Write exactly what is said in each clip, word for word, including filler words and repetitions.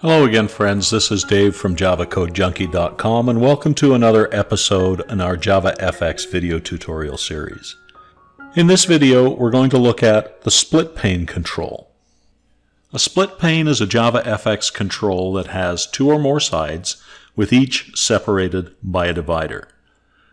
Hello again, friends. This is Dave from java code junkie dot com and welcome to another episode in our JavaFX video tutorial series. In this video, we're going to look at the SplitPane control. A SplitPane is a JavaFX control that has two or more sides, with each separated by a divider.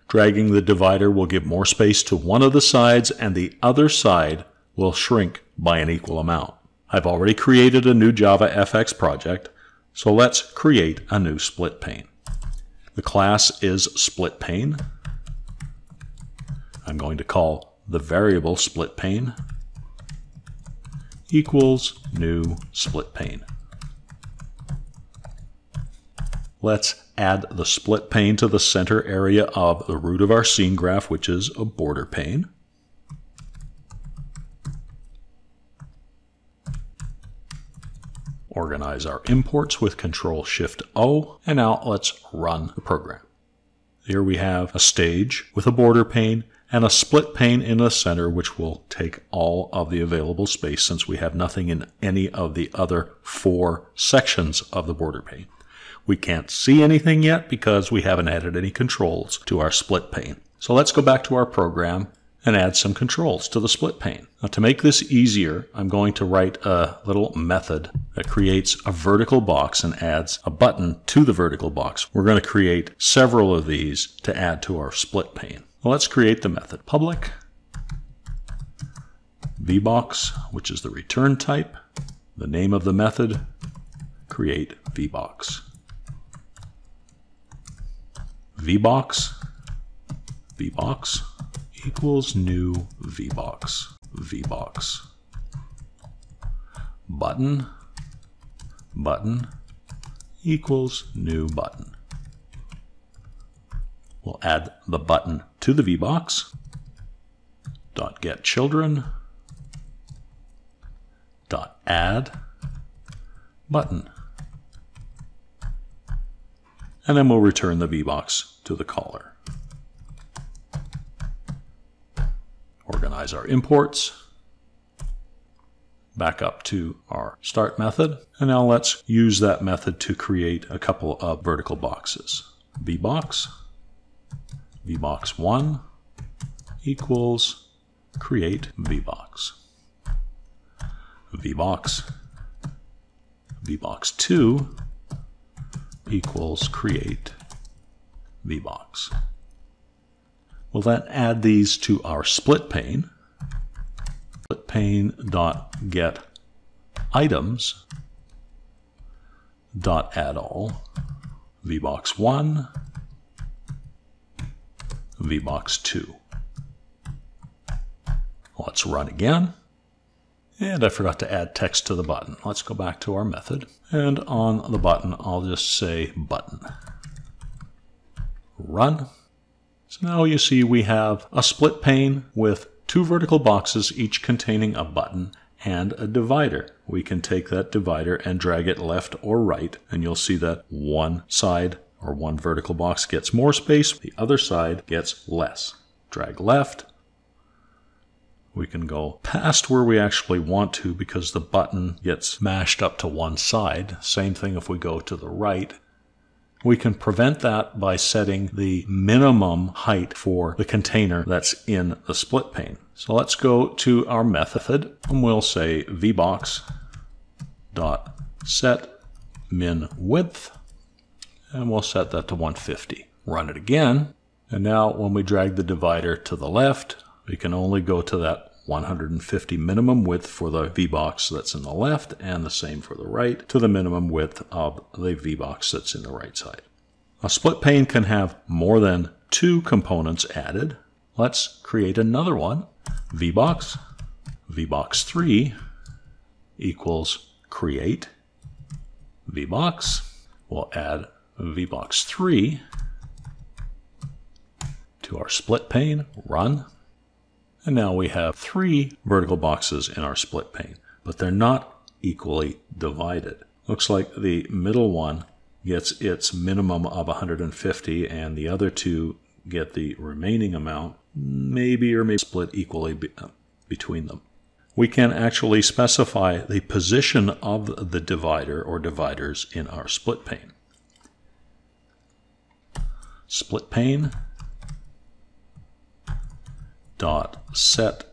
Dragging the divider will give more space to one of the sides, and the other side will shrink by an equal amount. I've already created a new JavaFX project, so let's create a new SplitPane. The class is SplitPane. I'm going to call the variable SplitPane equals new SplitPane. Let's add the SplitPane to the center area of the root of our scene graph, which is a border pane. Organize our imports with control shift O, and now let's run the program. Here we have a stage with a border pane and a split pane in the center, which will take all of the available space since we have nothing in any of the other four sections of the border pane. We can't see anything yet because we haven't added any controls to our split pane. So let's go back to our program and add some controls to the split pane. Now, to make this easier, I'm going to write a little method that creates a vertical box and adds a button to the vertical box. We're going to create several of these to add to our split pane. Well, let's create the method public VBox, which is the return type, the name of the method, create VBox. VBox, VBox equals new VBox, VBox. Button, button equals new button. We'll add the button to the VBox. Dot get children. Dot add button. And then we'll return the VBox to the caller. Organize our imports. Back up to our start method. And now let's use that method to create a couple of vertical boxes. VBox, VBox one equals create VBox. VBox, VBox two equals create VBox. We'll then add these to our split pane. Split pane dot get items dot add all VBox one, VBox two. Let's run again. And I forgot to add text to the button. Let's go back to our method. And on the button, I'll just say button. Run. So now you see we have a split pane with two vertical boxes, each containing a button and a divider. We can take that divider and drag it left or right, and you'll see that one side or one vertical box gets more space, the other side gets less. Drag left. We can go past where we actually want to because the button gets mashed up to one side. Same thing if we go to the right. We can prevent that by setting the minimum height for the container that's in the split pane. So let's go to our method and we'll say VBox.set min width, and we'll set that to one fifty. Run it again. And now when we drag the divider to the left, we can only go to that one hundred fifty minimum width for the VBox that's in the left, and the same for the right to the minimum width of the VBox that's in the right side. A split pane can have more than two components added. Let's create another one. VBox, VBox three equals create VBox. We'll add VBox three to our split pane, run. And now we have three vertical boxes in our split pane, but they're not equally divided. Looks like the middle one gets its minimum of one hundred fifty and the other two get the remaining amount, maybe or maybe split equally be, uh, between them. we can actually specify the position of the divider or dividers in our split pane. Split pane dot set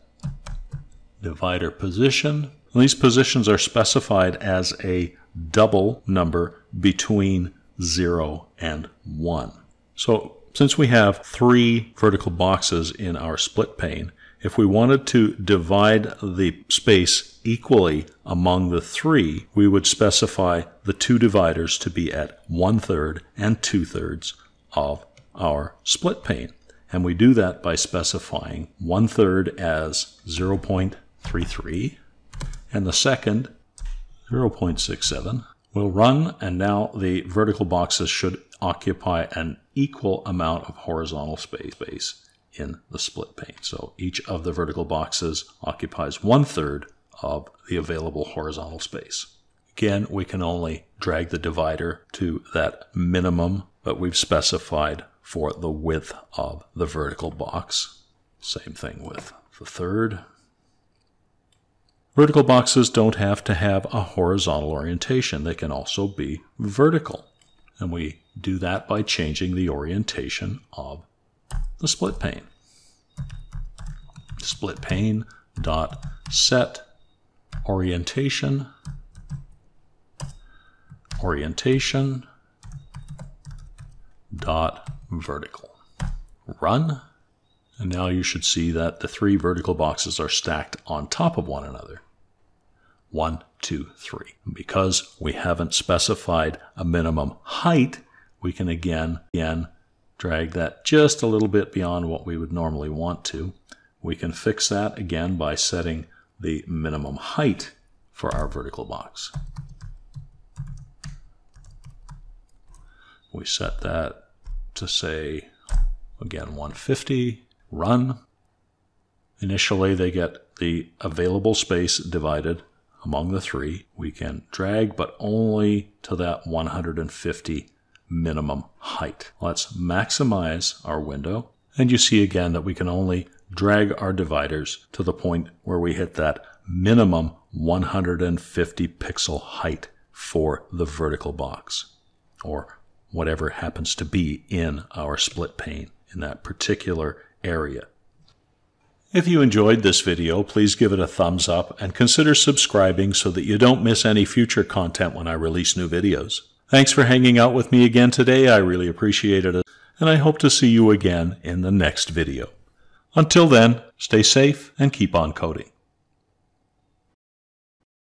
divider position. And these positions are specified as a double number between zero and one. So since we have three vertical boxes in our split pane, if we wanted to divide the space equally among the three, we would specify the two dividers to be at one third and two thirds of our split pane. And we do that by specifying one third as zero point three three and the second zero point six seven. We'll run, and now the vertical boxes should occupy an equal amount of horizontal space in the split pane. So each of the vertical boxes occupies one third of the available horizontal space. Again, we can only drag the divider to that minimum that we've specified for the width of the vertical box. Same thing with the third. Vertical boxes don't have to have a horizontal orientation. They can also be vertical. And we do that by changing the orientation of the split pane. Split pane dot set orientation, orientation dot vertical. Run. And now you should see that the three vertical boxes are stacked on top of one another. One, two, three. Because we haven't specified a minimum height, we can again, again drag that just a little bit beyond what we would normally want to. We can fix that again by setting the minimum height for our vertical box. We set that to, say, again, one fifty. Run. Initially, they get the available space divided among the three. We can drag, but only to that one hundred fifty minimum height. Let's maximize our window. And you see again that we can only drag our dividers to the point where we hit that minimum one hundred fifty pixel height for the vertical box, or whatever happens to be in our split pane in that particular area. If you enjoyed this video, please give it a thumbs up and consider subscribing so that you don't miss any future content when I release new videos. Thanks for hanging out with me again today. I really appreciate it, and I hope to see you again in the next video. Until then, stay safe and keep on coding.